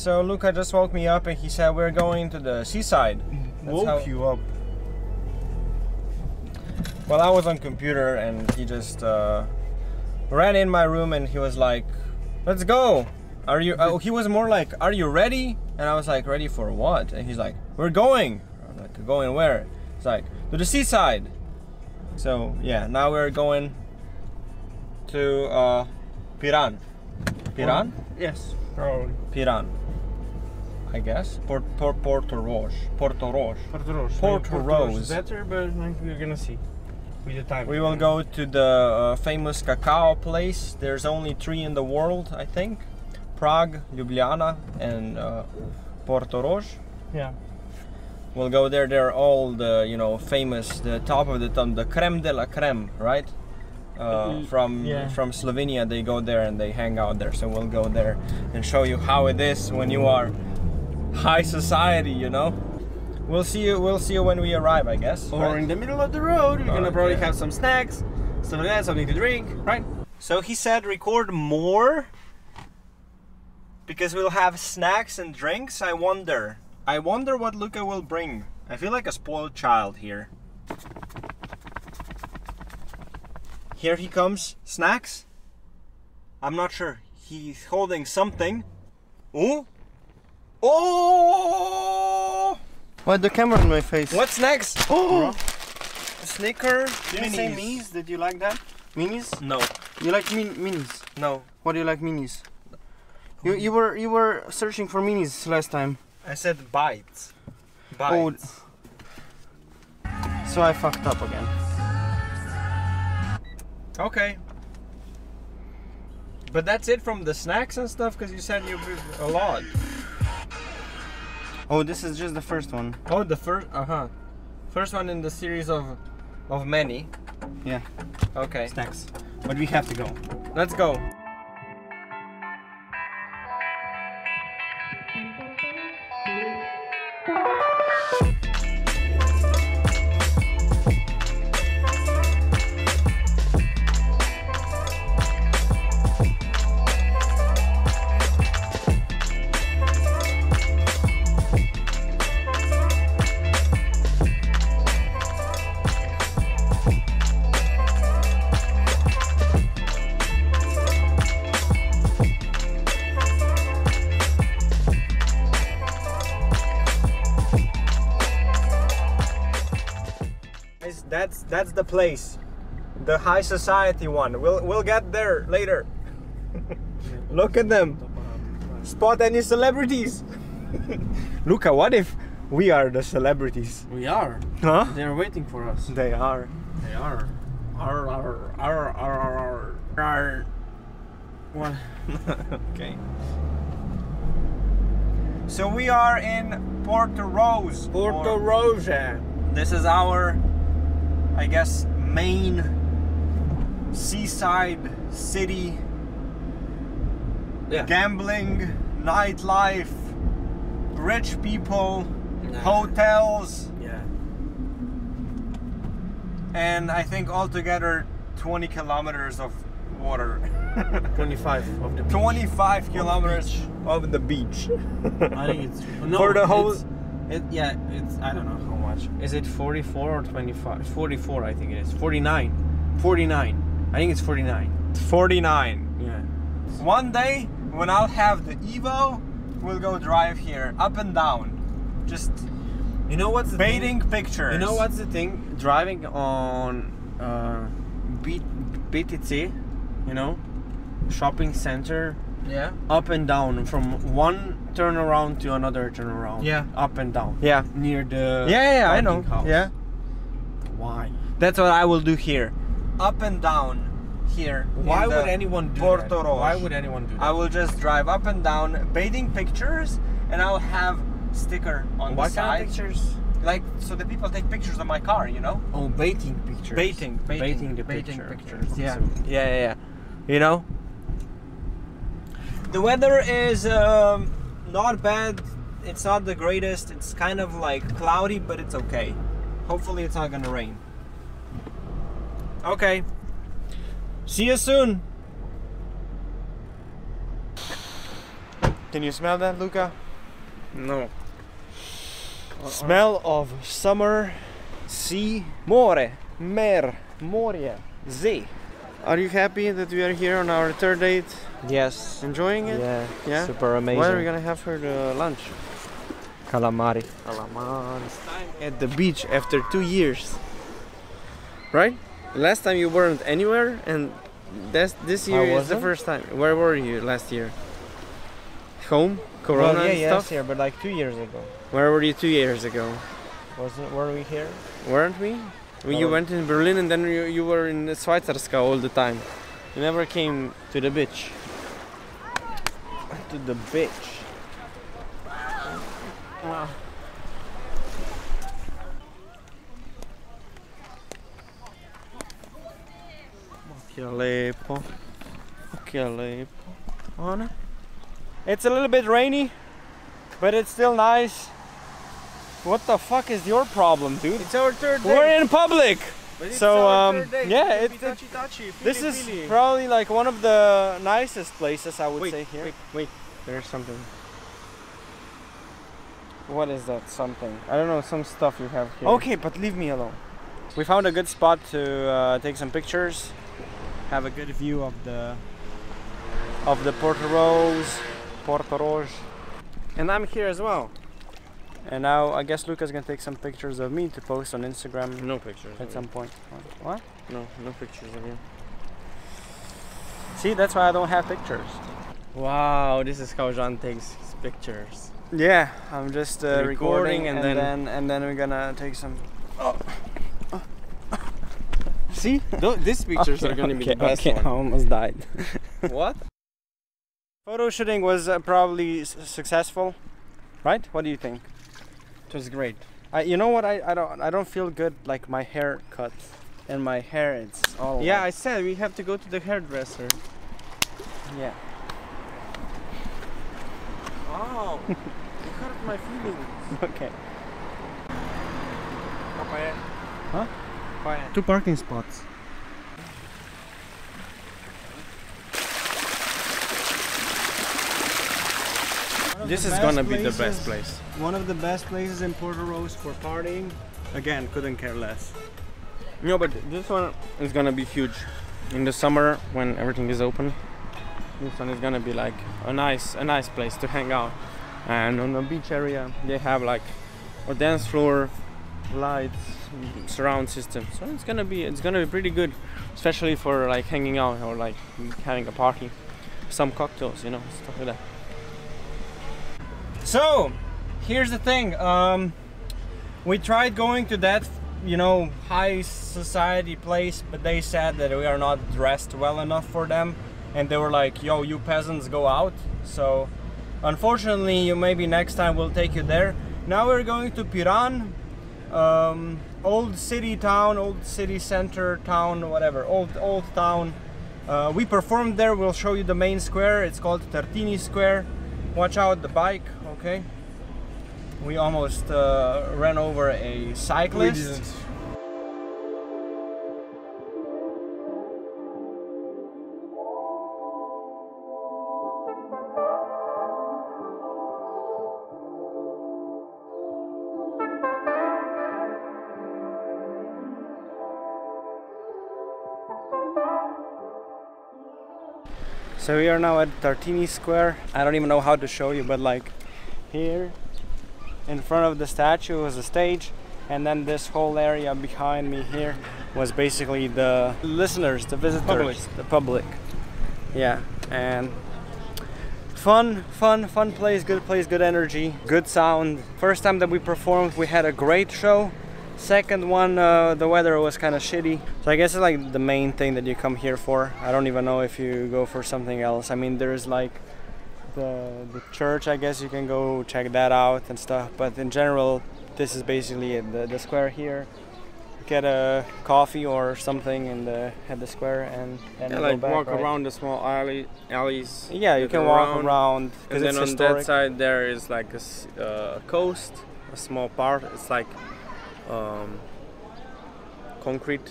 So Luca just woke me up and he said we're going to the seaside. Woke you up? Well, I was on computer and he just ran in my room and he was like, let's go. Are you? He was more like, are you ready? And I was like, ready for what? And he's like, we're going. I'm like, going where? It's like, to the seaside. So yeah, now we're going to Piran. Piran? Yes, probably. Piran. I guess. Portorož. Portorož. Portorož is better, but we're gonna see with the time. We will go to the famous cacao place. There's only 3 in the world, I think. Prague, Ljubljana, and Portorož. Yeah. We'll go there. They're all the, you know, famous, the top of the top, the creme de la creme, right? From Slovenia, they go there and they hang out there. So we'll go there and show you how it is when you are high society, you know. We'll see you when we arrive, I guess. Or right? In the middle of the road, we're gonna probably have some snacks, stuff like that, something to drink, right? So he said record more because we'll have snacks and drinks. I wonder what Luca will bring. I feel like a spoiled child here. Here he comes. Snacks? I'm not sure. He's holding something. Ooh! Oh! Why the camera in my face? What's next? Oh! Snicker. Did you say minis? Did you like that? Minis? No. You like minis? No. What do you like minis? You were searching for minis last time. I said bites. Bites. Oh. So I fucked up again. Okay. But that's it from the snacks and stuff, because you said you bought a lot. Oh, this is just the first one. Oh, the first, first one in the series of many. Yeah. Okay. Snacks. But we have to go. Let's go. That's the place, the high society one. We'll get there later. Look at them. Spot any celebrities? Luca, what if we are the celebrities? We are. Huh? They're waiting for us. They are. They are. Are. What? Okay. So we are in Portorož. Portorož. This is our, I guess, main seaside city. Yeah. Gambling, nightlife, rich people, hotels. Yeah. And I think altogether 20 kilometers of water. 25 of the beach. 25 kilometers of the beach. I think it's for the whole. It's I don't know how much. Is it 44 or 25? 44, I think it is. 49. 49. I think it's 49. 49. Yeah. One day when I'll have the Evo, we'll go drive here up and down. Just, you know what's the thing? Baiting pictures. You know what's the thing? Driving on BTC, you know, shopping center. Yeah. Up and down from one turnaround to another turnaround. Yeah. Up and down. Yeah. Near the. Yeah, I know. House. Yeah. Why? That's what I will do here. Up and down here. Why would anyone do that? Why would anyone do that? I will just drive up and down, baiting pictures, and I'll have sticker on the side. What kind of pictures? Like, so the people take pictures of my car, you know? Oh, baiting pictures. Baiting pictures. Yeah. Yeah. You know. The weather is not bad. It's not the greatest. It's kind of like cloudy, but it's okay. Hopefully it's not gonna rain. Okay. See you soon. Can you smell that, Luca? No. Smell of summer, sea, more, mer, moria, sea. Are you happy that we are here on our third date? Yes. Enjoying it? Yeah, yeah? Super amazing. When are we gonna have for the lunch? Calamari. Calamari. At the beach after 2 years. Right? Last time you weren't anywhere, and this year is the first time. Where were you last year? Home? Corona well, yeah, and stuff? Yeah, but like 2 years ago. Where were you 2 years ago? Weren't we here? Weren't we? Well, you went in Berlin and then you were in Schweizerska all the time. You never came to the beach. To the beach. Wow. It's a little bit rainy, but it's still nice. What the fuck is your problem, dude? It's our third day. We're in public. But it's so our third day. Yeah, this is probably like one of the nicest places I would say here. Wait, there's something. What is that something? I don't know, some stuff you have here. Okay, but leave me alone. We found a good spot to take some pictures, have a good view of the Portorož. And I'm here as well. And now I guess Luca's gonna take some pictures of me to post on Instagram. No pictures. At some point. What? No, no pictures of you. See, that's why I don't have pictures. Wow, this is how Jean takes his pictures. Yeah, I'm just recording and then we're gonna take some. Oh. See, these pictures are gonna be the best one. I almost died. What? Photo shooting was probably successful, right? What do you think? It was great. You know what? I don't feel good. Like my hair cut and my hair, it's all. Yeah, I said we have to go to the hairdresser. Yeah. Wow, you hurt my feelings. Okay. Huh? Quiet. Two parking spots. This is gonna be the best place. One of the best places in Portorož for partying. Again, couldn't care less. No, but this one is gonna be huge. In the summer, when everything is open, this one is gonna be like a nice place to hang out. And on the beach area, they have like a dance floor, lights, surround system. So it's gonna be pretty good, especially for like hanging out or like having a party, some cocktails, you know, stuff like that. So here's the thing. We tried going to that, you know, high society place, but they said that we are not dressed well enough for them. And they were like, yo, you peasants go out. So unfortunately, maybe next time we'll take you there. Now we're going to Piran, old city town, old city center town, whatever, old town. We performed there. We'll show you the main square. It's called Tartini Square. Watch out the bike, okay? We almost ran over a cyclist. We didn't. So we are now at Tartini Square. I don't even know how to show you, but like here in front of the statue was a stage, and then this whole area behind me here was basically the listeners, the visitors, the public. Yeah, and fun place, good energy, good sound. First time that we performed, we had a great show. Second one, the weather was kind of shitty. So I guess it's like the main thing that you come here for. I don't even know if you go for something else. I mean, there's like the church, I guess you can go check that out and stuff. But in general, this is basically it. The square here. Get a coffee or something at the square and yeah, like walk around the small alleys. Yeah, you can walk around. And then on that side there is like a coast, a small part. It's like concrete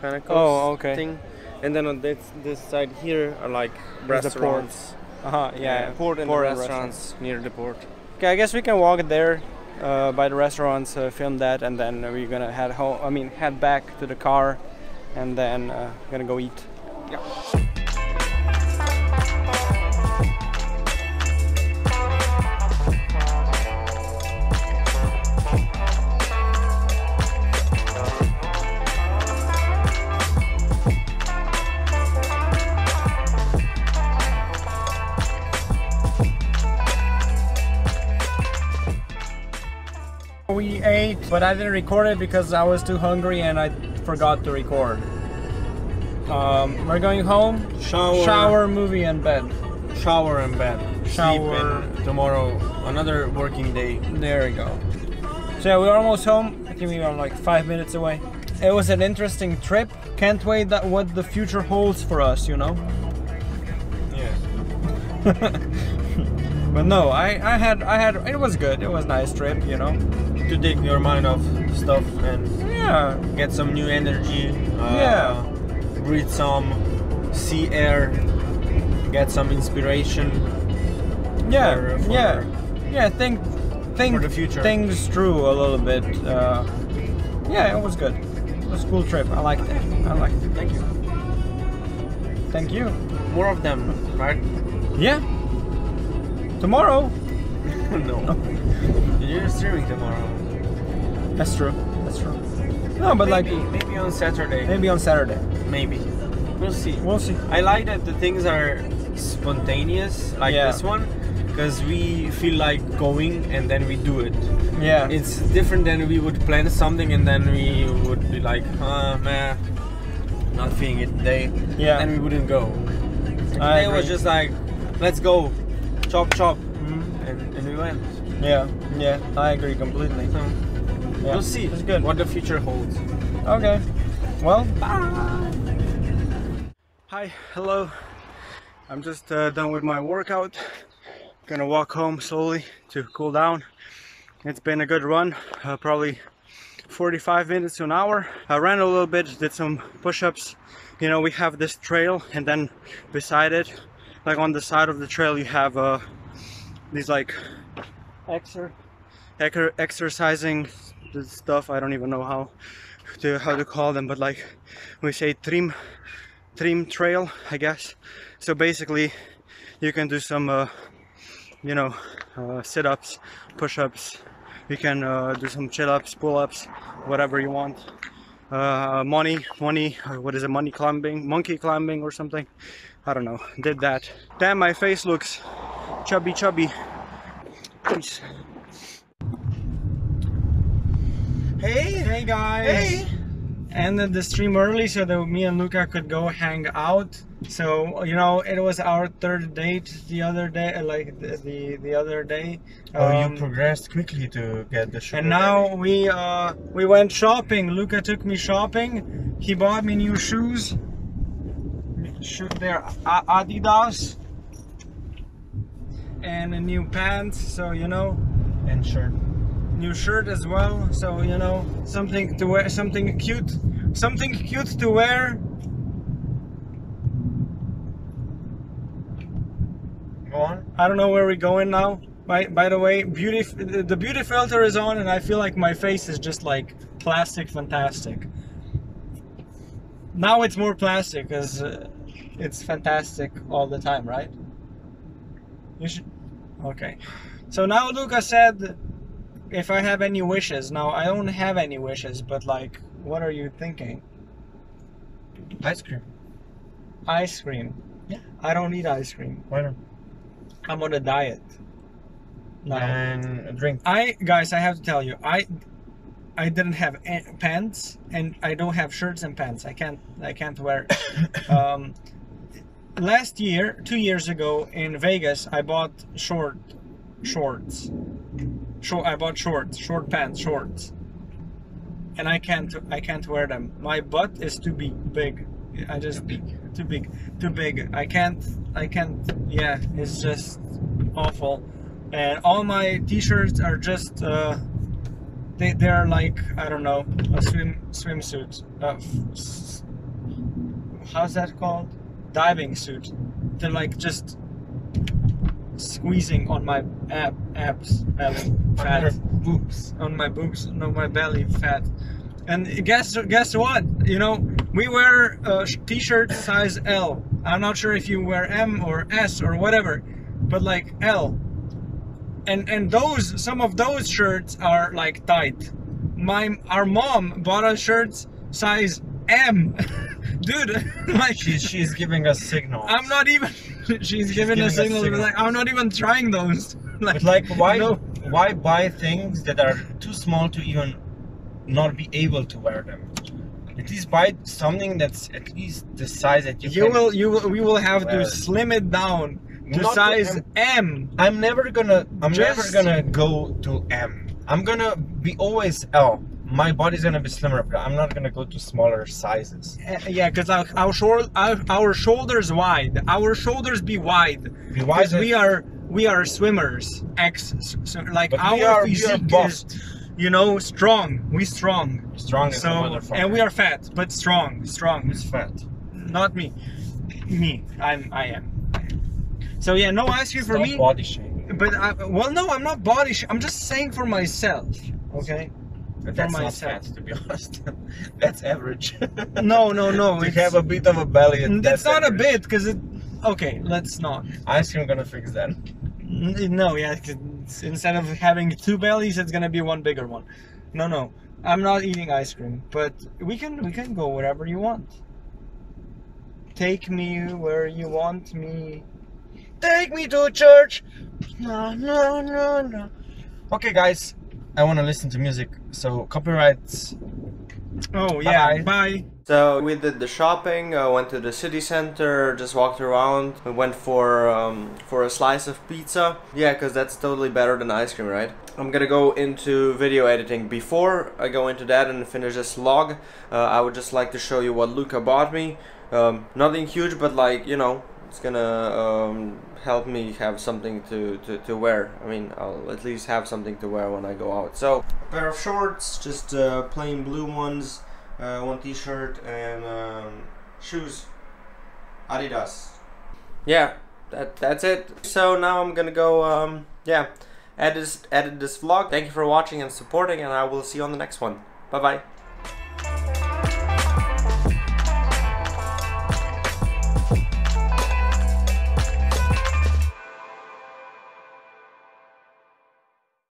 kind of coast thing, and then on this side here are like restaurants, Port restaurants near the port. Okay, I guess we can walk there by the restaurants, film that, and then we're gonna head home. I mean, head back to the car, and then gonna go eat. Yeah. We ate, but I didn't record it because I was too hungry and I forgot to record. We're going home, shower, movie, and bed. Shower and bed. Shower. Sleep, and tomorrow, another working day. There we go. So yeah, we're almost home. I think we are like 5 minutes away. It was an interesting trip. Can't wait that what the future holds for us, you know? Yeah. But no, I had. It was good. It was a nice trip, you know. To take your mind off stuff and yeah, get some new energy. Yeah. Breathe some sea air, get some inspiration. Yeah, yeah. Think for the future. Things through a little bit. Yeah, it was good. It was a cool trip. I liked it. I liked it. Thank you. Thank you. More of them, right? Yeah. Tomorrow. No. You're streaming tomorrow. That's true. That's true. No, but maybe, like maybe on Saturday. Maybe on Saturday. Maybe. We'll see. We'll see. I like that the things are spontaneous, like this one, because we feel like going and then we do it. Yeah. It's different than we would plan something and then we would be like, man, not feeling it today. Yeah. And we wouldn't go. Today was just like, let's go, chop chop, and we went. Yeah. Yeah. I agree completely. So, yeah. We'll see. It's good. What the future holds. Okay. Well, bye. Hi, hello. I'm just done with my workout. Gonna walk home slowly to cool down. It's been a good run, probably 45 minutes to an hour. I ran a little bit, did some push-ups. You know, we have this trail, and then beside it, like on the side of the trail, you have these like exercising stuff. I don't even know how to call them, but like we say trim trail, I guess. So basically you can do some you know, sit-ups, push-ups, you can do some chill-ups, pull-ups, whatever you want. Monkey climbing or something, I don't know. Did that. Damn, my face looks chubby. Peace. Hey guys! Hey! Ended the stream early so that me and Luca could go hang out. So, you know, it was our third date the other day, like the other day. You progressed quickly to get the shoes. And now we went shopping. Luca took me shopping. He bought me new shoes. They're Adidas. And new pants, so you know. And shirt. New shirt as well, so you know, something to wear, something cute to wear. Go on. I don't know where we're going now. By the way, the beauty filter is on, and I feel like my face is just like plastic, fantastic. Now it's more plastic because it's fantastic all the time, right? You should. Okay. So now Luca said, if I have any wishes. Now I don't have any wishes, but like, what are you thinking? Ice cream. Ice cream? Yeah. I don't eat ice cream. Why not? I'm on a diet. No. And a drink. Guys, I have to tell you, I didn't have pants, and I don't have shirts and pants. I can't wear. Last year, 2 years ago in Vegas, I bought shorts. I bought short pants, and I can't wear them. My butt is too big. I just too big. I can't. Yeah, it's just awful. And all my t-shirts are just they're like, I don't know, a swimsuit. How's that called? Diving suit. They're like just squeezing on my belly fat. And guess what? You know, we wear t-shirt size L. I'm not sure if you wear M or S or whatever, but like L. And those, some of those shirts are like tight. Our mom bought us shirts size M. Dude, like she's giving us signals. I'm not even. She's giving us signals. But like, I'm not even trying those. Like, but like why buy things that are too small to even not be able to wear them? At least buy something that's at least the size that we will have to slim it down to size M. I'm never gonna go to M. I'm gonna be always L. My body's gonna be slimmer, but I'm not gonna go to smaller sizes. Yeah, because our shoulders wide. Our shoulders be wide. Be wide. We are swimmers. Our physique is, you know, strong. We strong. Strong. So and we are fat, but strong. Strong is fat. Not me. Me. I am. So yeah, no ice cream for me. Body shaming. But I'm not body shaming. I'm just saying for myself. Okay. But that's not fat, to be honest. That's average. No. You have a bit of a belly. That's not average. A bit, because it. Okay, let's not. Ice cream gonna fix that. No, yeah. Instead of having two bellies, it's gonna be one bigger one. No. I'm not eating ice cream, but we can go wherever you want. Take me where you want me. Take me to church. No. Okay, guys. I want to listen to music, so copyrights. Oh yeah, bye. So we did the shopping. I went to the city center, just walked around. We went for a slice of pizza. Yeah, cause that's totally better than ice cream, right? I'm gonna go into video editing. Before I go into that and finish this vlog, I would just like to show you what Luca bought me. Nothing huge, but like, you know, it's gonna help me have something to wear. I mean, I'll at least have something to wear when I go out. So, a pair of shorts, just plain blue ones, one t-shirt, and shoes, Adidas. Yeah, that's it. So now I'm gonna go, edit this vlog. Thank you for watching and supporting, and I will see you on the next one. Bye-bye.